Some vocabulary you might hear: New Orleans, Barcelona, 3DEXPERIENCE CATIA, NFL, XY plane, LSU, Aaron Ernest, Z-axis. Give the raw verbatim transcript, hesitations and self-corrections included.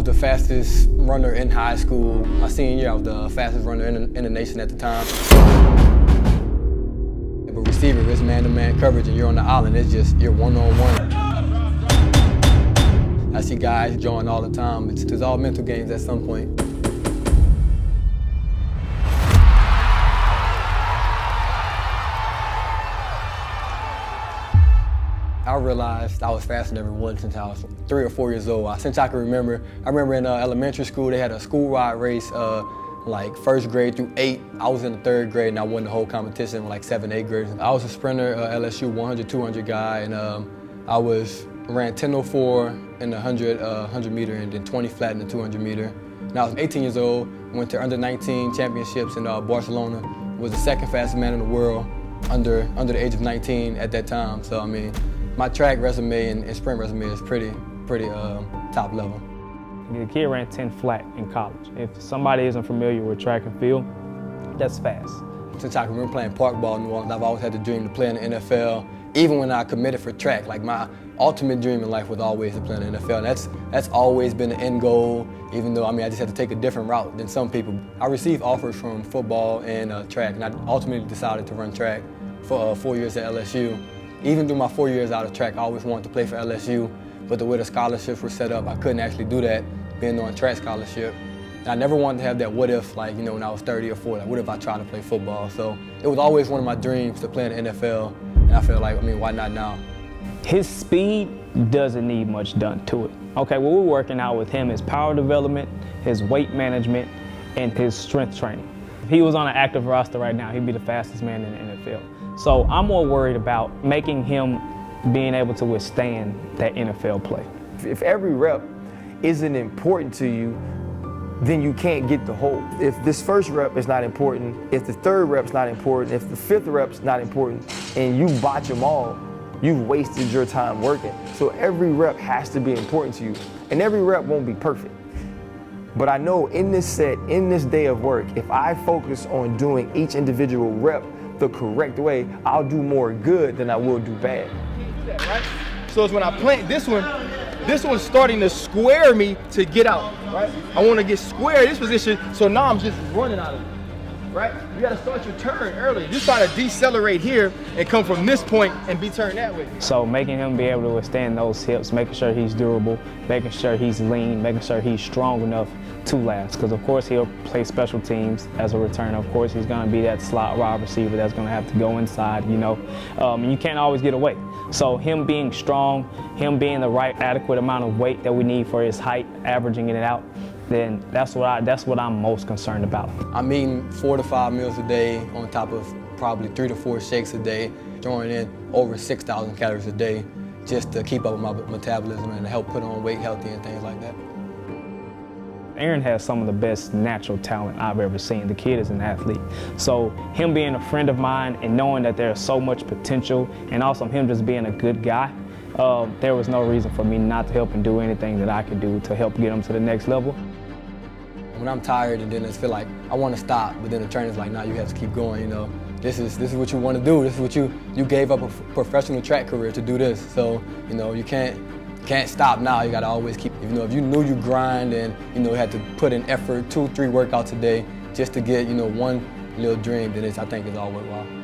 was the fastest runner in high school. My senior year, I was the fastest runner in, in the nation at the time. If a receiver is man-to-man coverage and you're on the island, it's just, you're one-on-one. I see guys join all the time. It's, it's all mental games at some point. I realized I was faster than everyone since I was three or four years old. I, since I can remember, I remember in uh, elementary school, they had a school-wide race, uh, like first grade through eight. I was in the third grade and I won the whole competition with like seven, eight grades. I was a sprinter, uh, L S U one hundred, two hundred guy, and um, I was ran ten oh four in the one hundred, uh, one hundred meter and then twenty flat in the two hundred meter. And I was eighteen years old, went to under nineteen championships in uh, Barcelona, was the second fastest man in the world under, under the age of nineteen at that time, so I mean, my track resume and, and sprint resume is pretty, pretty uh, top level. The kid ran ten flat in college. If somebody isn't familiar with track and field, that's fast. Since I can remember playing park ball in New Orleans, I've always had the dream to play in the N F L. Even when I committed for track, like my ultimate dream in life was always to play in the N F L. And that's that's always been the end goal. Even though I mean I just had to take a different route than some people. I received offers from football and uh, track, and I ultimately decided to run track for uh, four years at L S U. Even through my four years out of track, I always wanted to play for L S U, but the way the scholarships were set up, I couldn't actually do that, being on track scholarship. And I never wanted to have that what if, like, you know, when I was thirty or forty, like, what if I tried to play football? So it was always one of my dreams to play in the N F L, and I felt like, I mean, why not now? His speed doesn't need much done to it. Okay, what we're working out with him is power development, his weight management, and his strength training. If he was on an active roster right now, he'd be the fastest man in the N F L. So I'm more worried about making him being able to withstand that N F L play. If every rep isn't important to you, then you can't get the whole. If this first rep is not important, if the third rep's not important, if the fifth rep's not important, and you botch them all, you've wasted your time working. So every rep has to be important to you, and every rep won't be perfect. But I know in this set, in this day of work, if I focus on doing each individual rep the correct way, I'll do more good than I will do bad. Right? So it's when I plant this one, this one's starting to square me to get out, right? I want to get square this position, so now I'm just running out of it, right? You got to start your turn early. You try to decelerate here and come from this point and be turned that way. So making him be able to withstand those hips, making sure he's durable, making sure he's lean, making sure he's strong enough to last, because of course he'll play special teams as a returner. Of course he's going to be that slot wide receiver that's going to have to go inside, you know. Um, and you can't always get away. So him being strong, him being the right adequate amount of weight that we need for his height, averaging it out, then that's what, I, that's what I'm most concerned about. I'm eating four to five meals a day on top of probably three to four shakes a day, throwing in over six thousand calories a day just to keep up with my metabolism and to help put on weight healthy and things like that. Aaron has some of the best natural talent I've ever seen. The kid is an athlete. So him being a friend of mine and knowing that there's so much potential, and also him just being a good guy, uh, there was no reason for me not to help and do anything that I could do to help get him to the next level. When I'm tired and then I feel like I want to stop, but then the trainer's like, nah, you have to keep going, you know. This is, this is what you want to do. This is what you, you gave up a professional track career to do this. So, you know, you can't, can't stop now. You gotta always keep, you know, if you knew you grind and, you know, had to put in effort, two, three workouts a day just to get, you know, one little dream, then it's, I think it's all worthwhile.